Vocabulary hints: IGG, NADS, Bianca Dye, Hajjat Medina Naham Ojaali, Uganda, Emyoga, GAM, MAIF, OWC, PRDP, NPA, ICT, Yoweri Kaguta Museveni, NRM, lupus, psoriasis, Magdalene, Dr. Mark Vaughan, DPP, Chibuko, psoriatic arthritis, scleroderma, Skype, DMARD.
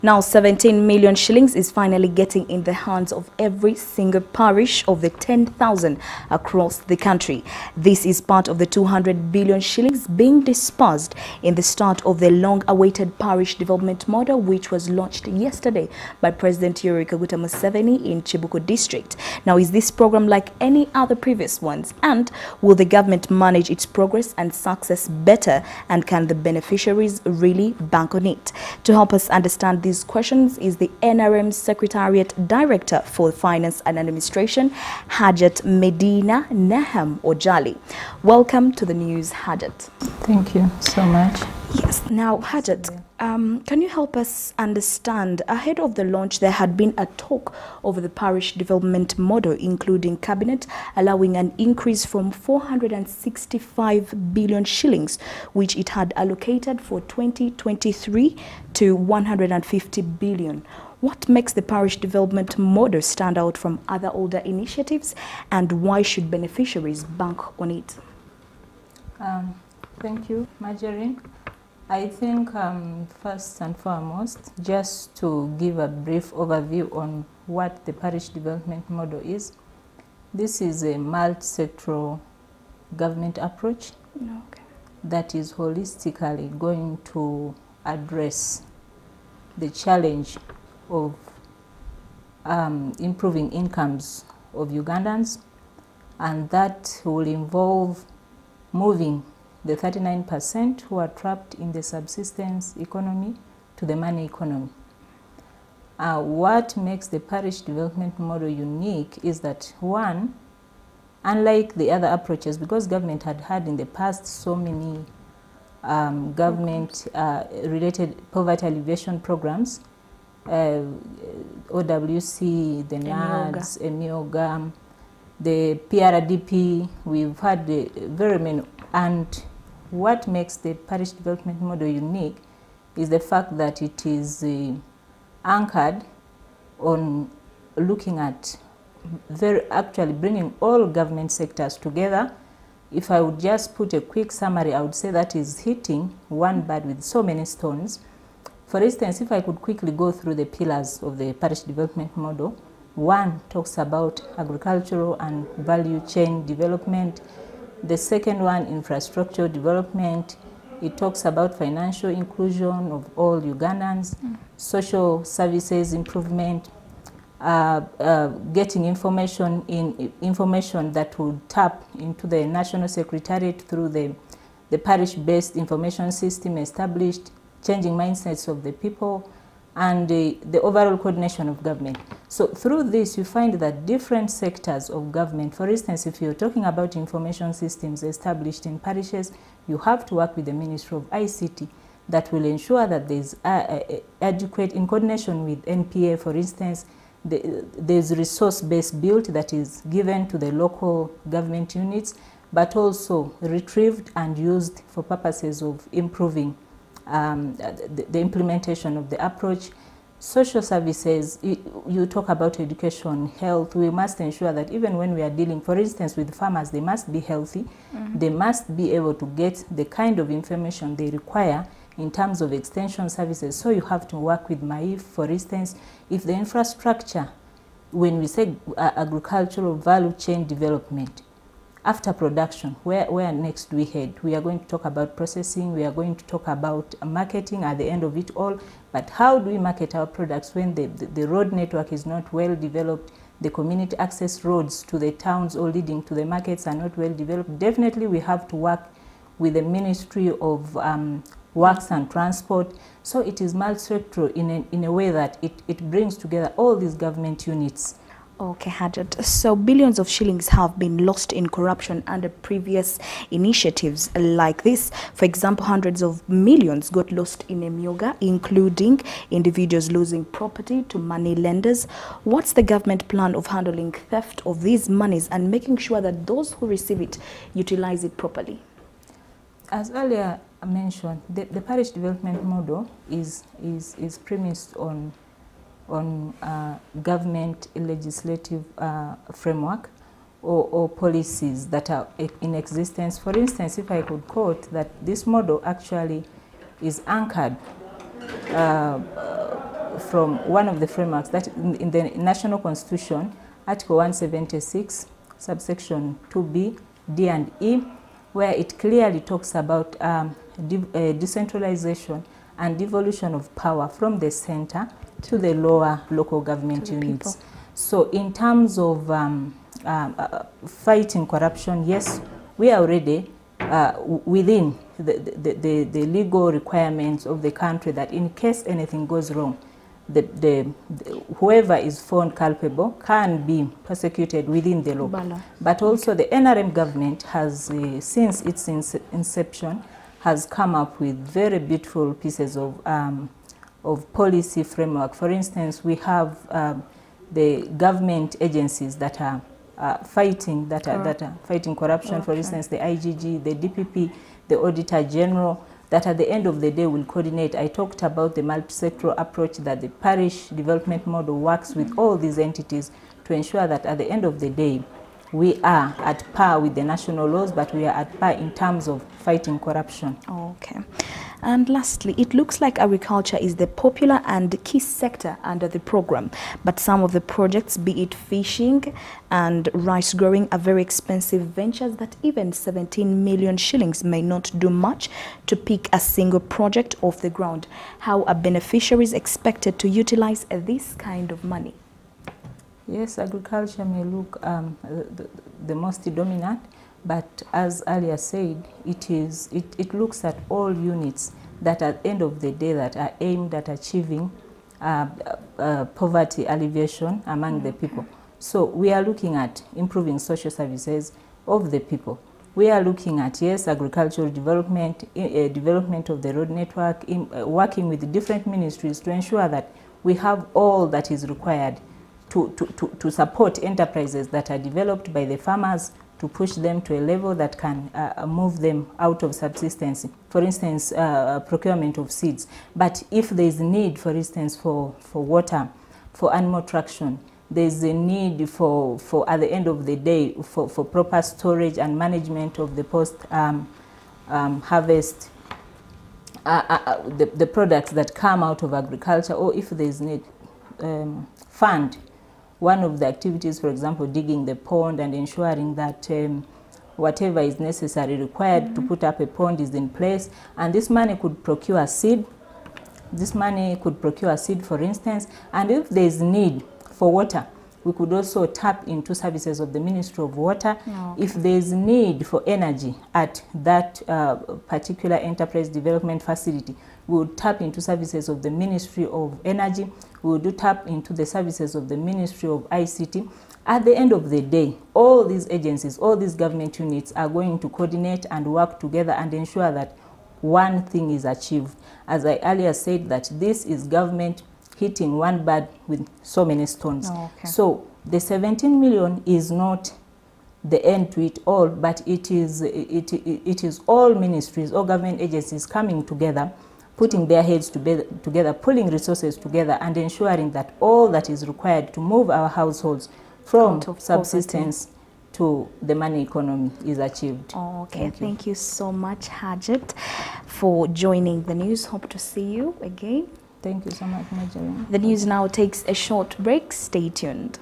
Now 17 million shillings is finally getting in the hands of every single parish of the 10,000 across the country. This is part of the 200 billion shillings being dispersed in the start of the long-awaited parish development model, which was launched yesterday by President Yoweri Kaguta Museveni in Chibuko district. Now, is this program like any other previous ones, and will the government manage its progress and success better, and can the beneficiaries really bank on it? To help us understand these questions is the NRM Secretariat Director for Finance and Administration, Hajjat Medina Naham Ojaali. Welcome to the news, Hajjat. Thank you so much. Yes. Now, Hajjat, can you help us understand, ahead of the launch, there had been a talk over the parish development model, including cabinet, allowing an increase from 465 billion shillings, which it had allocated for 2023 to 150 billion. What makes the parish development model stand out from other older initiatives, and why should beneficiaries bank on it? Thank you, Marjorie. I think first and foremost, just to give a brief overview on what the parish development model is, this is a multi-sectoral government approach that is holistically going to address the challenge of improving incomes of Ugandans, and that will involve moving the 39% who are trapped in the subsistence economy to the money economy. What makes the parish development model unique is that, one, unlike the other approaches, because government had in the past so many government-related poverty alleviation programs, OWC, the NADS, GAM, the PRDP, we've had very many. And what makes the parish development model unique is the fact that it is anchored on looking at actually bringing all government sectors together. If I would just put a quick summary, I would say that is hitting one bird with so many stones. For instance, if I could quickly go through the pillars of the parish development model, one talks about agricultural and value chain development. The second one, infrastructure development. It talks about financial inclusion of all Ugandans, social services improvement, getting information that would tap into the National Secretariat through the parish-based information system established, changing mindsets of the people, and the overall coordination of government. So through this, you find that different sectors of government, for instance, if you're talking about information systems established in parishes, you have to work with the Ministry of ICT that will ensure that there's adequate, in coordination with NPA, for instance, there's resource base built that is given to the local government units, but also retrieved and used for purposes of improving the implementation of the approach. Social services, you talk about education, health. We must ensure that even when we are dealing, for instance, with farmers, they must be healthy. They must be able to get the kind of information they require in terms of extension services. So you have to work with MAIF, for instance. If the infrastructure, when we say agricultural value chain development, after production, where next we head? We are going to talk about processing, we are going to talk about marketing at the end of it all, but how do we market our products when the road network is not well developed, the community access roads to the towns or leading to the markets are not well developed? Definitely we have to work with the Ministry of Works and Transport. So it is multi-sectoral in a way that it brings together all these government units. Okay, Hajjat. So billions of shillings have been lost in corruption under previous initiatives like this. For example, hundreds of millions got lost in Emyoga, including individuals losing property to money lenders. What's the government plan of handling theft of these monies and making sure that those who receive it utilize it properly? As earlier mentioned, the parish development model is premised on government legislative framework or policies that are in existence. For instance, if I could quote that this model actually is anchored from one of the frameworks that in the National Constitution, Article 176, subsection 2B, D and E, where it clearly talks about decentralization and devolution of power from the center to the lower local government units. People. So in terms of fighting corruption, yes, we are already within the legal requirements of the country that in case anything goes wrong, whoever is found culpable can be prosecuted within the law. Bala. But also the NRM government has, since its inception, has come up with very beautiful pieces of policy framework. For instance, we have the government agencies that are fighting corruption. Okay. For instance, the IGG, the DPP, the Auditor General, that at the end of the day will coordinate. I talked about the multi-sectoral approach that the parish development model works with all these entities to ensure that at the end of the day, we are at par with the national laws, but we are at par in terms of fighting corruption. Okay. And lastly, it looks like agriculture is the popular and key sector under the program, but some of the projects, be it fishing and rice growing, are very expensive ventures that even 17 million shillings may not do much to pick a single project off the ground. How are beneficiaries expected to utilize this kind of money? Yes, agriculture may look the most dominant, but as earlier said, it looks at all units that at the end of the day that are aimed at achieving poverty alleviation among the people. So we are looking at improving social services of the people. We are looking at, yes, agricultural development, development of the road network, working with the different ministries to ensure that we have all that is required to support enterprises that are developed by the farmers, to push them to a level that can move them out of subsistence. For instance, procurement of seeds. But if there is a need, for instance, for water, for animal traction, there is a need for at the end of the day, for proper storage and management of the post-harvest the products that come out of agriculture, or if there is need, fund. One of the activities, for example, digging the pond and ensuring that whatever is necessary, required to put up a pond is in place. And this money could procure seed. This money could procure seed, for instance. And if there is need for water, we could also tap into services of the Ministry of Water. Oh, okay. If there is need for energy at that particular enterprise development facility, we would tap into services of the Ministry of Energy. We would tap into the services of the Ministry of ICT. At the end of the day, all these agencies, all these government units are going to coordinate and work together and ensure that one thing is achieved. As I earlier said, that this is government hitting one bird with so many stones. Oh, okay. So the 17 million is not the end to it all, but it is all ministries, all government agencies coming together, putting their heads together, pulling resources together, and ensuring that all that is required to move our households from subsistence to the money economy is achieved. Okay, thank you so much, Hajjat, for joining the news. Hope to see you again. Thank you so much, Magdalene. The news now takes a short break. Stay tuned.